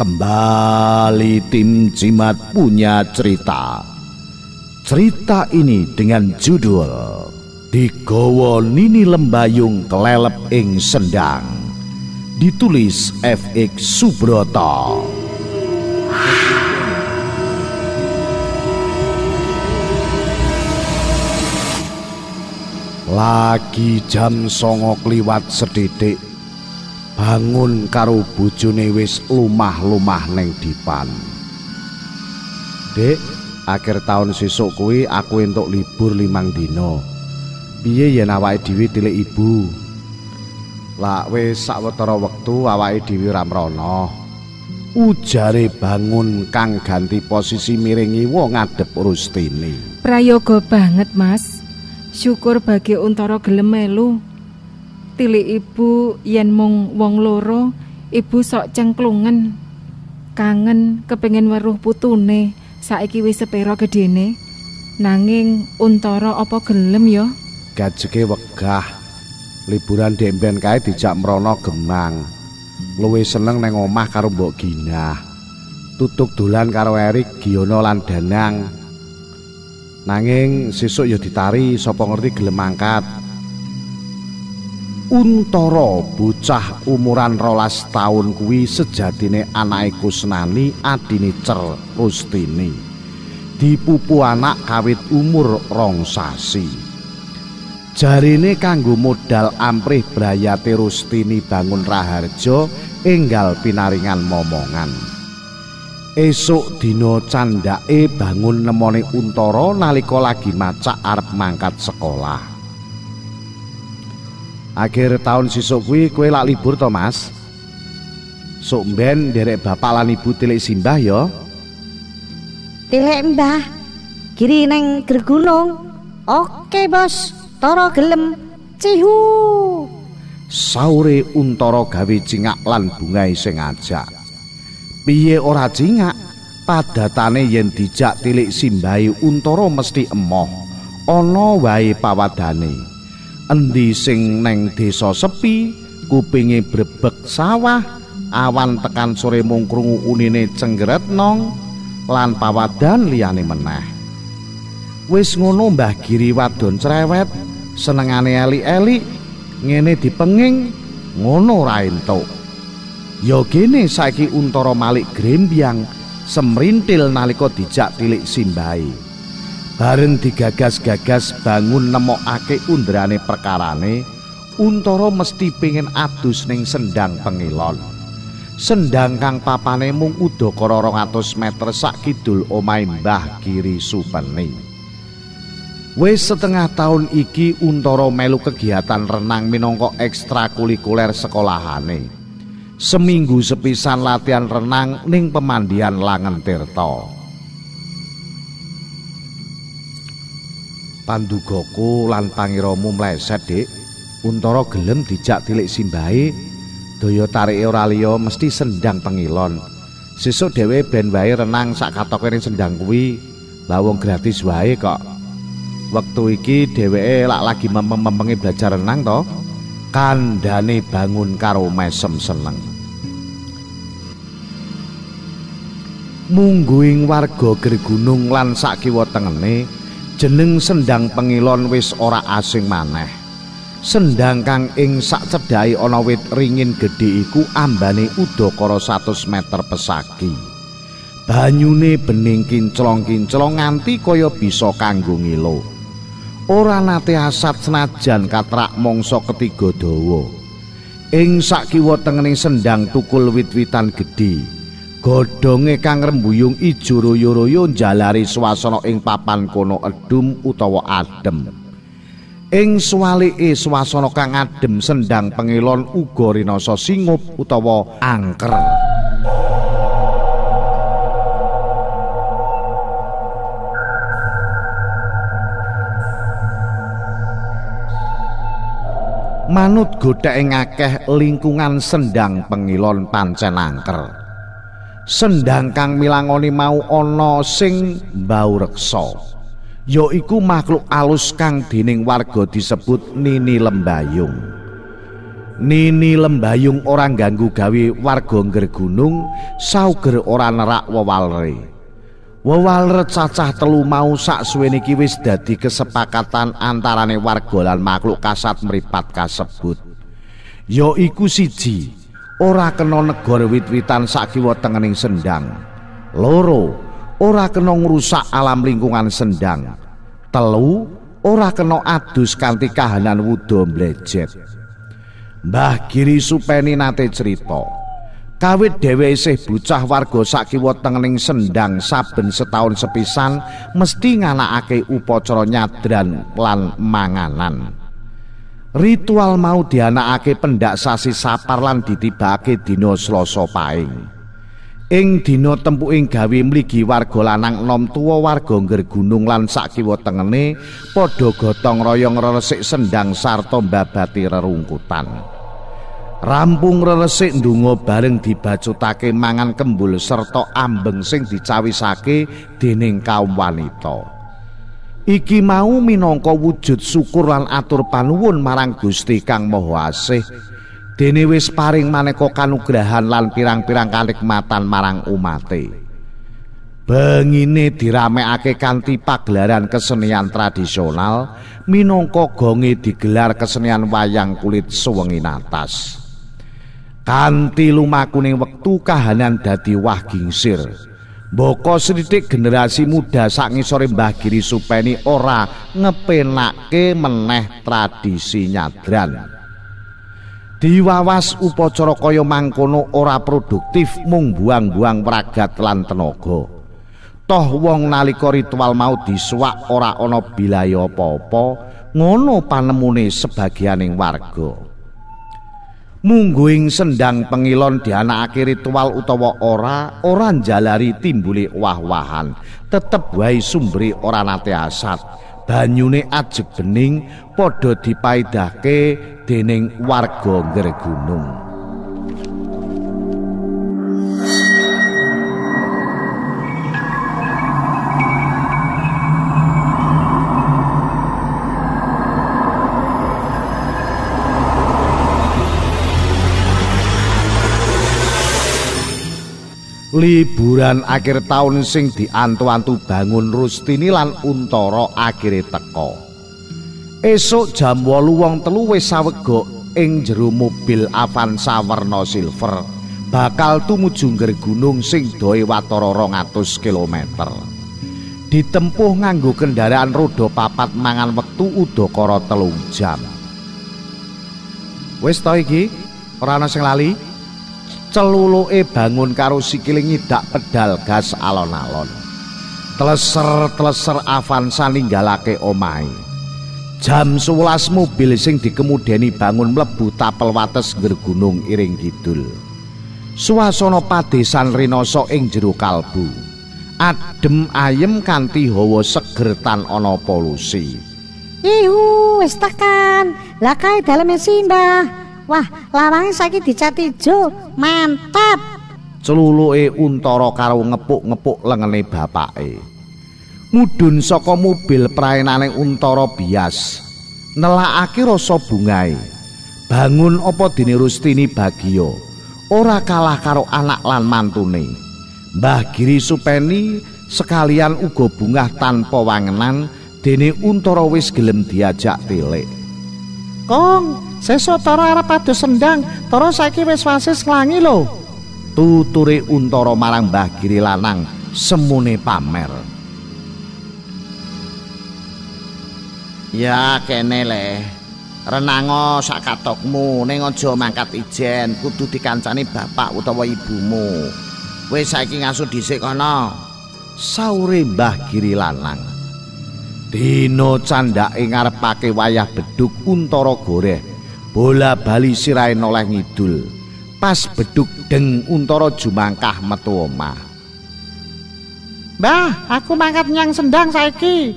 Kembali tim Jimat punya cerita. Cerita ini dengan judul Digowo Nini Lembayung Kelelep Ing Sendang, ditulis F.X Subroto. Lagi jam 09.00 kliwat sedidik, bangun karo bojone wis lumah-lumah neng dipan. Dek, akhir tahun sesuk kuwi aku entuk libur 5 dina. Piye yen awake dhewe tilik ibu? Lah wis sawetara wektu awake dhewe ora mrono, ujare bangun kang ganti posisi miringi wong ngadep Rustini. Prayoga banget, Mas. Syukur bagi Untara gelem melu. Tilik ibu yen mung wong loro, ibu sok cengklungen. Kangen kepengin weruh putune saiki wis sepira gedene. Nanging Untara apa gelem ya? Gajeke wegah. Liburan demben kae dijak mrono gemang. Luwih seneng nang omah karo Mbok Ginah. Tutuk dolan karo Erik, Giyono lan Danang. Nanging sesuk ya ditari, sapa ngerti gelem angkat. Untara bocah umuran 12 tahun kuwi sejatine anake Kusnani, adine Cer Rustini. Dipupu anak kawit umur 2 sasi. Jarine kanggo modal amprih brayate Rustini bangun raharja enggal pinaringan momongan. Esuk dina candhake bangun nemoni Untara nalika lagi macak arep mangkat sekolah. Akhir tahun sesuk kuwi kowe lak libur to, Mas? Sok mben nderek bapak lan ibu tilik simbah ya. Tilik Mbah Giri neng Gergunung. Oke, Bos. Toro gelem. Cihu. Saure Untara gawe cingak lan bungai sing ajak. Piye ora cingak? Padatane yen dijak tilik simbahe Untara mesti emoh. Ana wae pawadane. Endi sing neng desa sepi, kupinge brebek sawah, awan tekan sore mung krungu unine cenggeret nong, lan pawadan liyane meneh. Wis ngono Mbah Giri wadon cerewet, senengane eli-eli, ngene dipenging, ngono ra entuk. Ya gene saiki Untara malik grembyang, semrintil nalika dijak tilik simbahe. Bareng digagas-gagas bangun nemokake undrane perkarane, Untara mesti pengen adus ning sendang pengilon. Sendang kang papane mung udakara 200 meter sak kidul omahe Mbah Giri Supeni. Wis 1/2 tahun iki Untara melu kegiatan renang minangka ekstrakurikuler sekolahane. Seminggu sepisan latihan renang ning pemandian Langen Tirta. Pandugaku lan pangiramu meleset, Dik. Untara gelem dijak tilik simbahe. Daya tarike ora liya mesti sendang pengilon. Sesuk dhewe ben wae renang sak katoke ning sendang kuwi. Lah wong gratis wae kok. Wektu iki dheweke lak lagi mememenge belajar renang to. Kandhane bangun karo mesem seneng. Mungguing warga Gergunung lan sak kiwa tengene, jeneng sendang pengilon wis ora asing maneh. Sendang kang ing sak cedhae ana wit ringin gedhe iku ambane udakara 100 meter pesagi. Banyune bening kinclong-kinclong nganti kaya bisa kanggo ngilo. Ora nate asat senajan katrak mangsa ketiga dawa. Ing sak kiwa tengening sendang tukul wit-witan gedhe. Godhonge kang rembuyung ijo royo-royo njalari swasana ing papan kono edum utawa adem. Ing swalike swasana kang adem, sendang pengilon uga rinasa singup utawa angker. Manut godheke akeh lingkungan sendang pengilon pancen angker. Sendang kang milangoni mau ana sing mbau reksa, yaiku makhluk alus kang dening warga disebut Nini Lembayung. Nini Lembayung orang ganggu gawe warga ngger gunung, sauger ora nerak wewalre. Wewalre cacah telu mau sak suwene iki wis dadi kesepakatan antarane warga lan makhluk kasat mripat kasebut. Ya iku siji, ora kena negor wit-witan sak kiwa tengening Sendang. Loro, ora kena ngrusak alam lingkungan Sendang. Telu, ora kena adus kanthi kahanan wuda mblejet. Mbah Giri supeni nate cerita, kawit dhewe isih bocah warga sak kiwa tengening Sendang saben setahun sepisan mesti nganakake upacara nyadran lan manganan. Ritual mau dianakake pendak sasi sapar lan ditibake dina Selasa Pahing. Ing dina tempuking gawe mligi warga lanang nom tuwa warga ngger gunung lan sak kiwa tengene padha gotong royong reresik Sendang sarta mbabati rerungkutan. Rampung reresik ndonga bareng dibacutake mangan kembul serta ambeng sing dicawisake dening kaum wanita. Iki mau minangka wujud syukur lan atur panuwun marang Gusti Kang Maha Asih dene wis paring maneka kanugrahan lan pirang-pirang kanikmatan marang umate. Bengine diramekake kanthi pagelaran kesenian tradisional minangka gonge digelar kesenian wayang kulit suwengi natas. Kanthi lumakuning wektu kahanan dadi wah gingsir. Boko sithik generasi muda sak ngisore Mbah Giri supeni ora ngepenake meneh tradisi nyadran. Diwawas upacara kaya mangkono ora produktif mung buang-buang pragat lan tenaga. Toh wong nalika ritual mau disuwak ora ana bilaya apa-apa, ngono panemune sebagianing warga. Mungguing Sendang pengilon dianakake ritual utawa ora njalari timbule wah-wahan, tetep wae sumbere ora nate asat, banyune ajeg bening padha dipaedhahke dening warga ngger gunung. Liburan akhir tahun sing diantu-antu bangun Rustini lan Untara akhire teka. Esuk jam 8 wong telu wis sawega ing jero mobil Avanza werna silver bakal tumuju ngger gunung sing dohe watara 200 km. Ditempuh nganggo kendaraan roda papat mangan wektu udakara 3 jam. Wis ta iki? Ora ana sing lali. Celuluke bangun karo sikile nyidak pedal gas alon-alon. Teleser-teleser Avanza ninggalake omahe. Jam 11 mobil sing dikemudeni bangun mlebu tapel wates ngger gunung iring kidul. Suasana padesan rinasa ing jero kalbu. Adem ayem kanthi hawa seger tan ana polusi. Ihu wis tekan. Lah kae daleme si Mbah. Wah, lawange saiki dicat ijo, mantap. Celuluke Untara karo ngepuk-ngepuk lengene bapake. Mudhun saka mobil praenane Untara bias. Nelakake rasa bungae. Bangun apa dene Rustini bagya. Ora kalah karo anak lan mantune. Mbah Giri supeni sekalian uga bungah tanpa wangenan dene Untara wis gelem diajak tilik. Kong, sesuk Tara arep adu Sendang, Tara saiki wis wasis nglangi lho. Tuture Untara marang Mbah Giri lanang semune pamer. Ya kene le. Renango sak katokmu ning aja mangkat ijen, kudu dikancani bapak utawa ibumu. Wis saiki ngaso dhisik kono. Saure Mbah Giri lanang. Dina candhake ngarepake wayah bedhug Untara goreh. Bola bali sirahe noleh ngidul. Pas bedhug deng Untara jumangkah metu omah. Mbah, aku mangkat nyang Sendang saiki.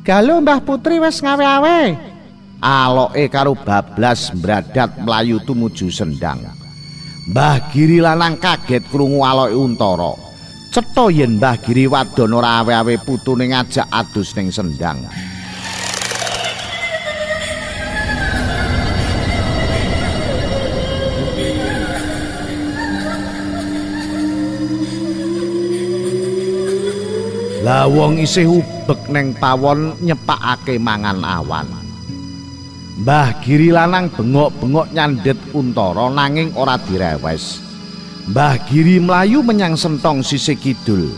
Galuh Mbah Putri wis ngawe-awe. Aloke karo bablas mbradat mlayu tumuju Sendang. Mbah Giri lanang kaget krungu aloke Untara. Cetha yen Mbah Giri wadon ora awe-awe putune ngajak adus ning Sendang. Lah wong isih ubek neng pawon nyepakake mangan awan. Mbah Giri lanang bengok-bengok nyandet Untara nanging ora direwes. Mbah Giri mlayu menyang Sentong sisih kidul.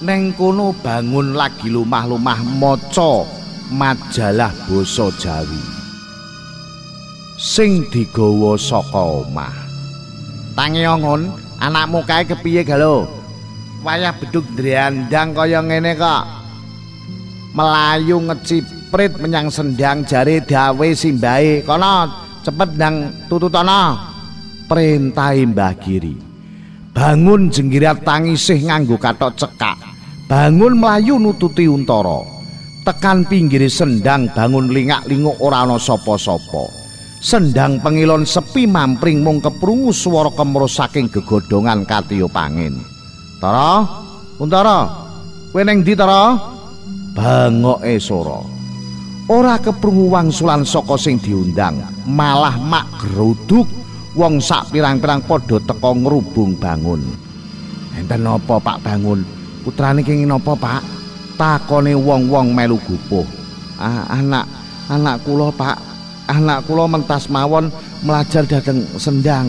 Neng kono bangun lagi lumah-lumah maca majalah basa Jawi sing digawa saka omah. Tangi ongon, anakmu kae kepiye galo? Wayah beduk driandang kaya ngene kok. Melayu ngeciprit menyang Sendang jare dawe simbahe, kono cepet nang tututono. Perintahe Mbah Giri. Bangun jenggirat tangisih nganggo kathok cekak. Bangun melayu nututi Untara. Tekan pinggir Sendang bangun lingak-linguk ora ana sapa-sapa. Sendang pengilon sepi mampring mung keprungu swara kemrus saking gegodhongan katiya pangin. Tara, Untara, kowe neng ndi Tara? Bangoke sora. Ora keprungu wangsulan saka sing diundang, malah mak geruduk wong sak pirang-pirang padha teka ngrubung bangun. Enten napa Pak Bangun? Putrane kenging napa Pak? Takone wong-wong melu gupuh. Anak kula Pak. Anak kula mentas mawon melajar dhateng Sendang.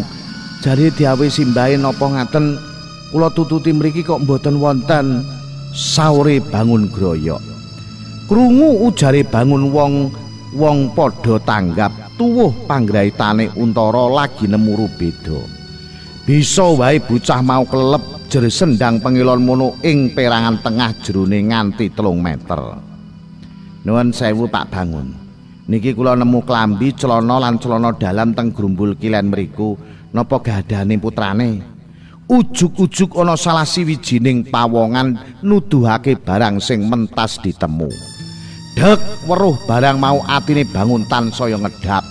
Jare diawe simbahe napa ngaten? Kula tututi mriki kok mboten wonten. Saure Bangun groyok. Krungu ujare Bangun wong padha tanggap tuwuh panggraitane Untara lagi nemu rubeda. Bisa wae bocah mau kelelep jer Sendang pengilon mono ing perangan tengah jerone nganti 3 meter. Nuwun sewu Pak Bangun. Niki kula nemu klambi celana lan celana dalam teng grumbul kilen mriku. Napa gadane putrane? Ujug-ujug ana salah siwijining pawongan nuduhake barang sing mentas ditemu. Dek weruh barang mau atine Bangun tansaya ngedhap.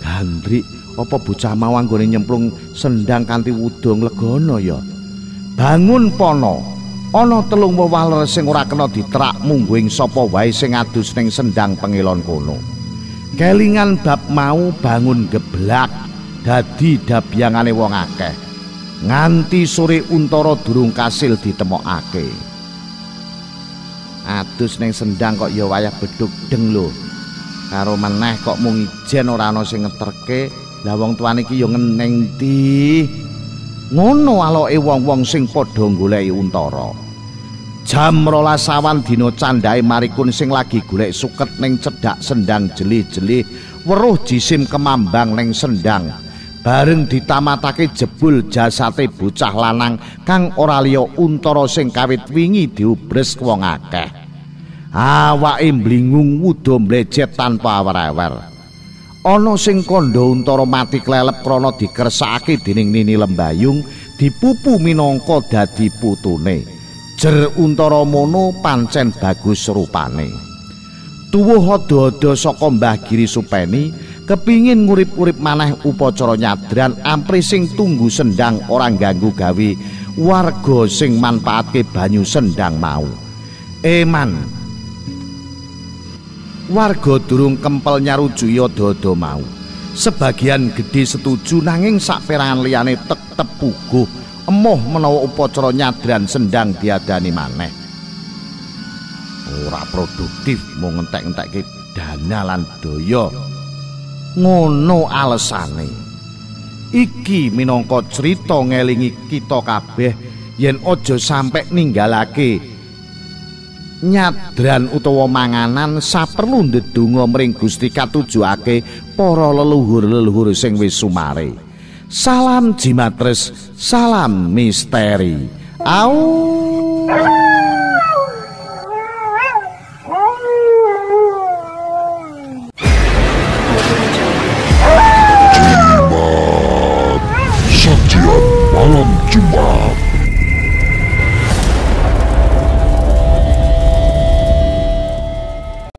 Gandri, apa bocah mau anggone nyemplung Sendang kanthi wudung legana ya? Bangun pono. Ana 3 wewaler sing ora kena ditrak mungguing sapa wae sing adus ning Sendang pengilon kono. Kelingan bab mau Bangun geblak dadi dabyangane wong akeh. Nganti sore Untara durung kasil ditemokake. Adus ning Sendang kok ya wayah beduk deng lho. Karo meneh kok mung ijen ora ana sing ngeterke. Lah wong tuane iki ya ngeneng ndi? Ngono aloke wong-wong sing padha goleki Untara. Jam 12 awan dina candhae marikun sing lagi golek suket ning cedhak Sendang jeli-jeli weruh jisim kemambang ning Sendang. Bareng ditamatake jebul jasate bocah lanang kang ora liya Untara sing kawit wingi diubres wong akeh. Awake mblingung wuda mlejet tanpa awer-awer. Ana sing kandha Untara mati klelep krana dikersakake dening Nini Lembayung dipupu minangka dadi putune. Jer Untara mono pancen bagus rupane. Tuwuh ada-ada saka Mbah Giri Supeni kepingin ngurip-urip maneh upacara nyadran ampre sing tunggu Sendang ora ganggu gawe warga sing manfaatke banyu Sendang mau. Eman warga durung kempel nyarujui ada-ada mau. Sebagian gedhe setuju nanging saperangan liyane tetep puguh emoh menawa upacara nyadran Sendang diadani maneh. Ora produktif mung ngentek-entekke dana lan daya. Ngono alesane. Iki minangka crita ngelingi kita kabeh yen aja sampe ninggalake nyadran utawa manganan saperlu ndedonga mring Gusti katujuake para leluhur-leluhur sing wis sumare. Salam Jimatres, salam misteri. Au.